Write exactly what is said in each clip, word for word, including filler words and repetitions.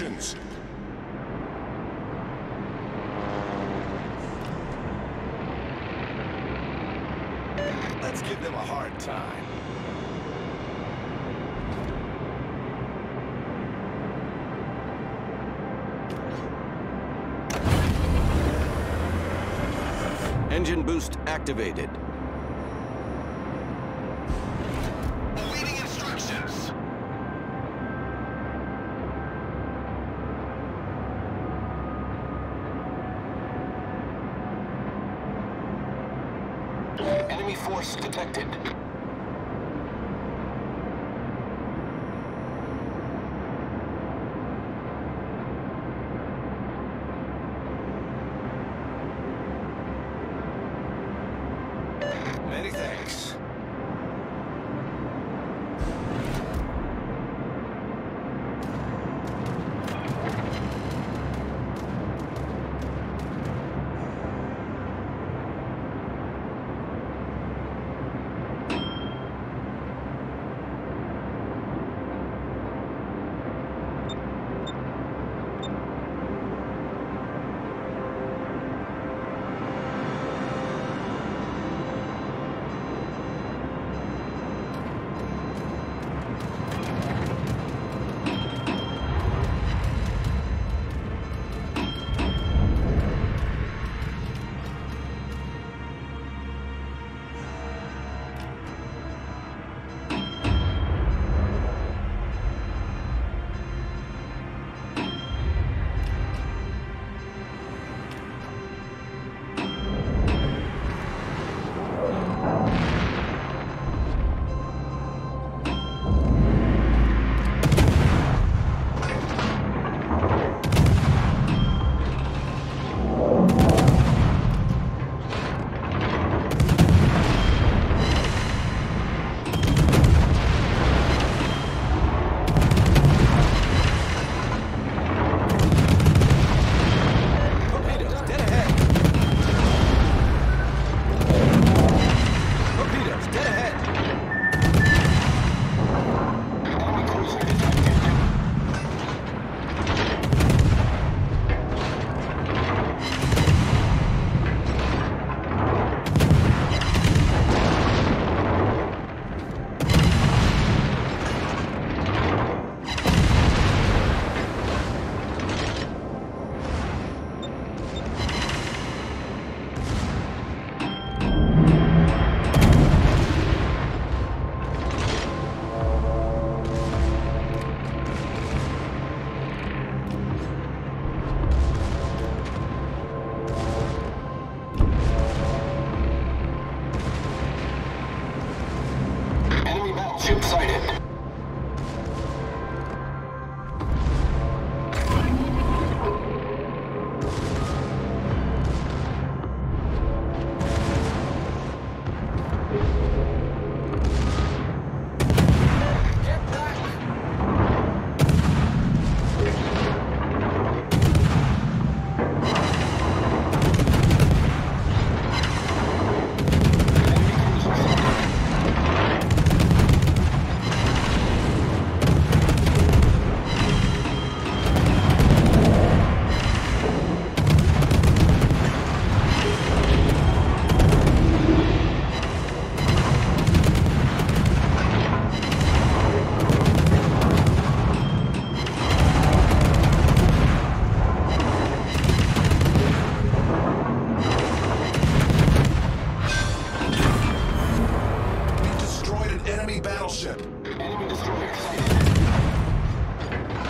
positions. Let's give them a hard time. Engine boost activated. Awaiting instructions. Enemy force detected. Many thanks.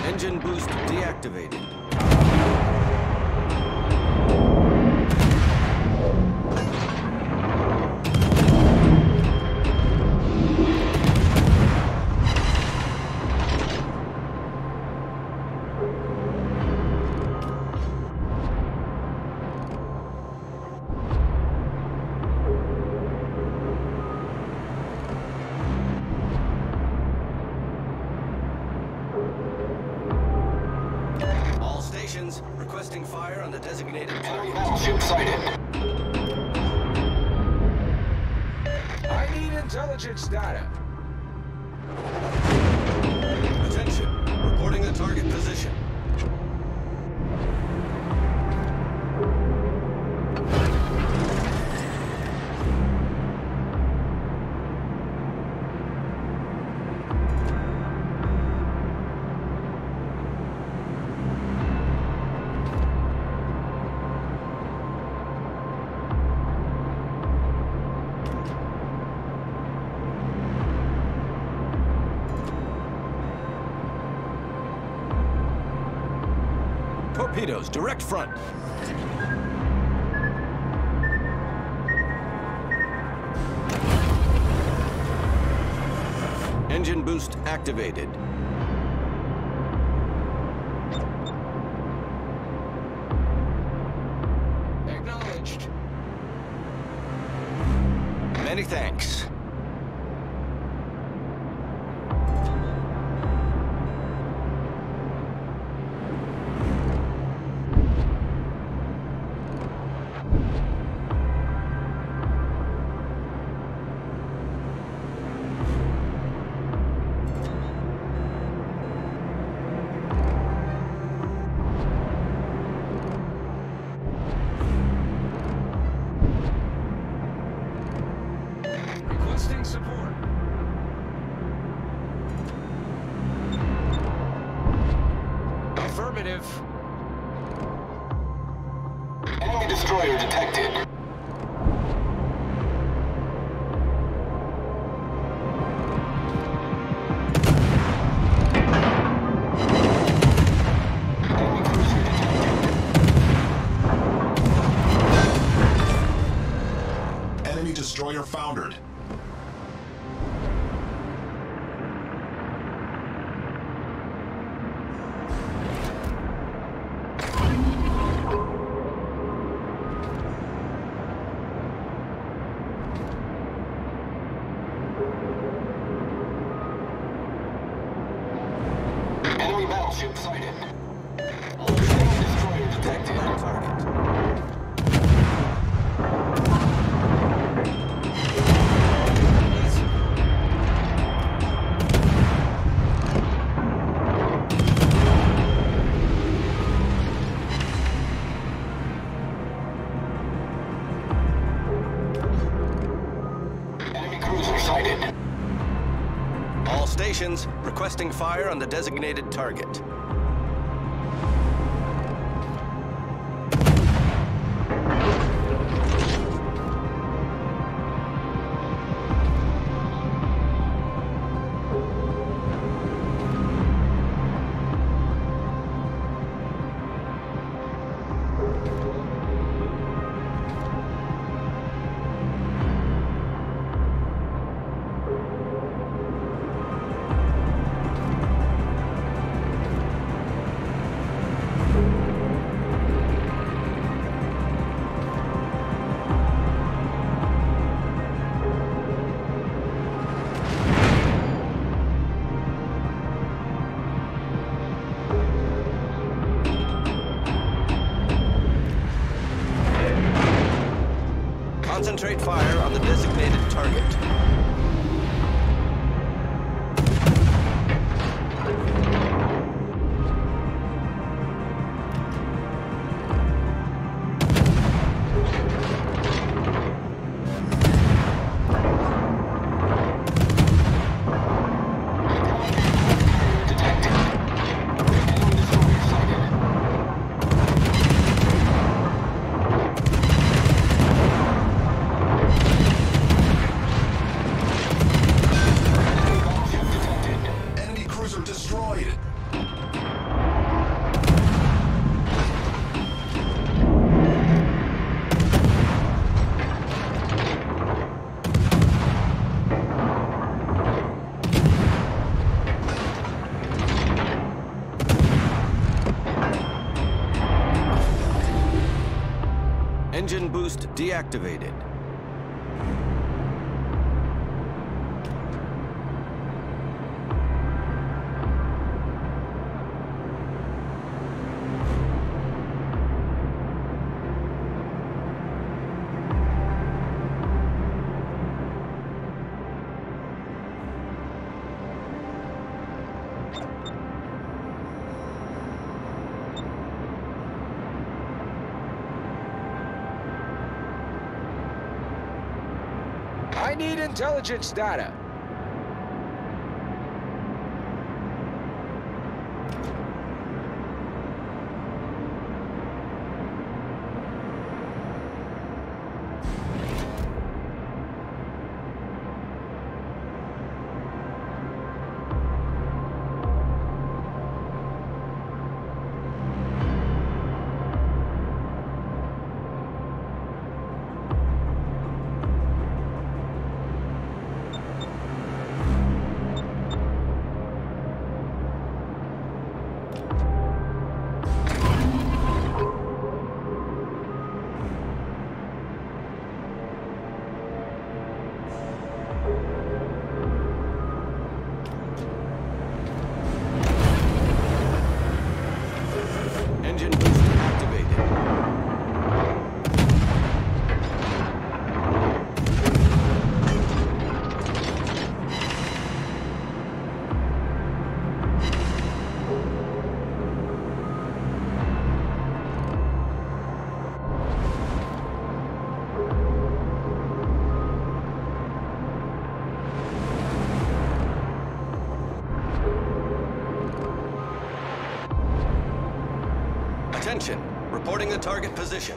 Engine boost deactivated. Requesting fire on the designated enemy battleship sighted. I need intelligence data. Attention, reporting the target position. torpedoes, direct front. Engine boost activated. Acknowledged. Many thanks. Enemy destroyer detected. Enemy cruiser detected. Enemy destroyer foundered. Ship sighted. Enemy destroyer detected on target. Enemy cruiser sighted. All stations requesting fire on the designated target. Concentrate fire on the designated target. Engine boost deactivated. I need intelligence data. Attention, reporting the target position.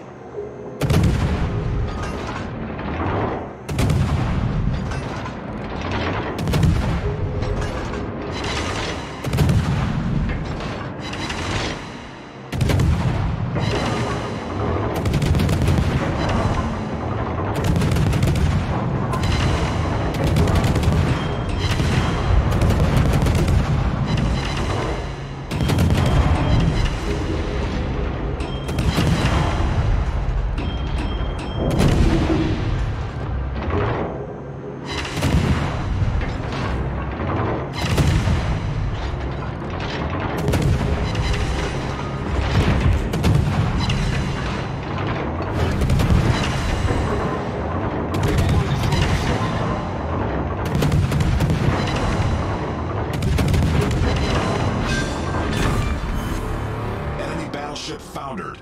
Ship foundered.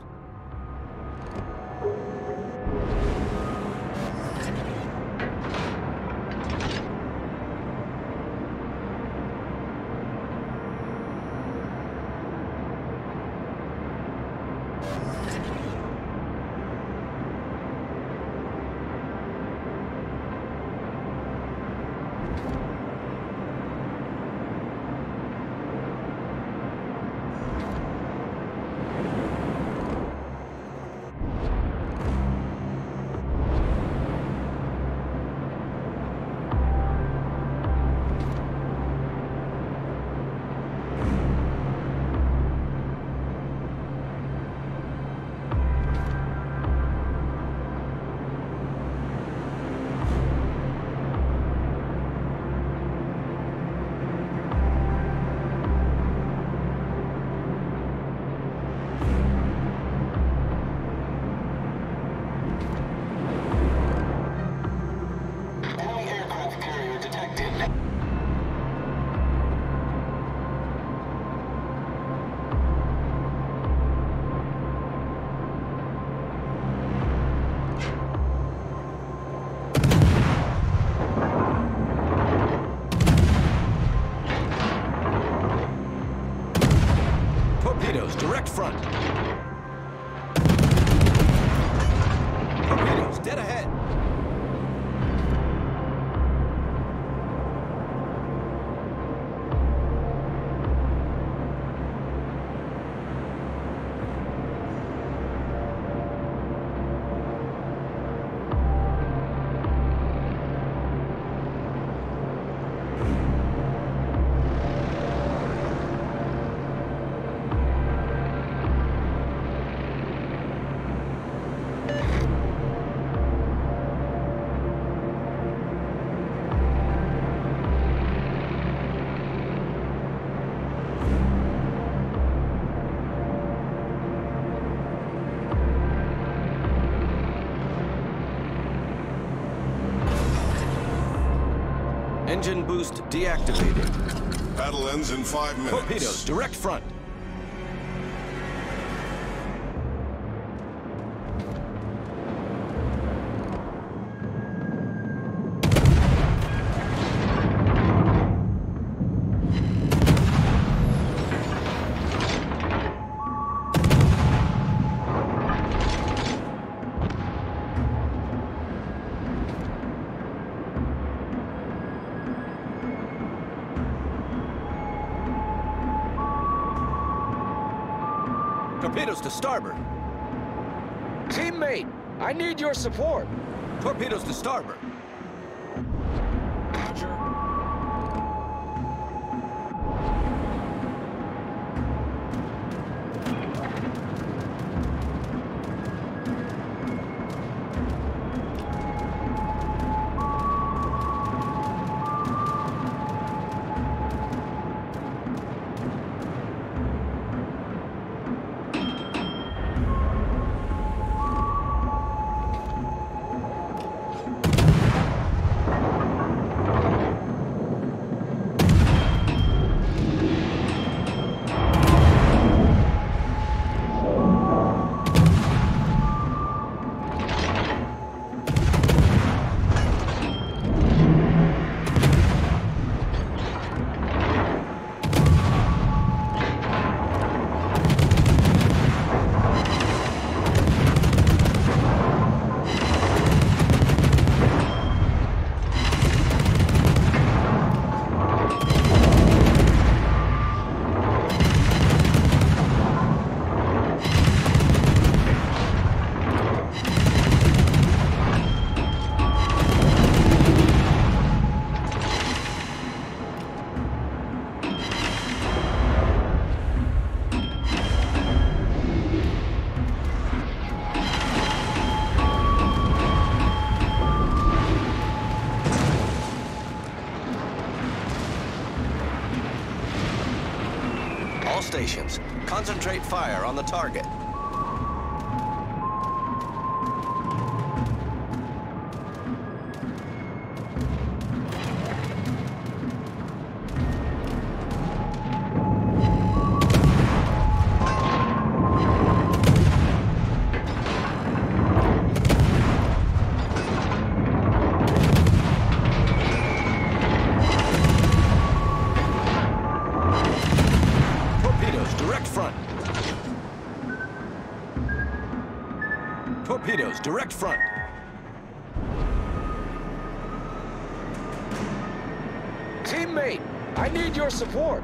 Direct front. Torpedoes dead ahead. Engine boost deactivated. Battle ends in five minutes. Torpedoes, direct front. Torpedoes to starboard. Teammate, I need your support. Torpedoes to starboard. Roger. stations. Concentrate fire on the target. Torpedoes, direct front. Teammate, I need your support.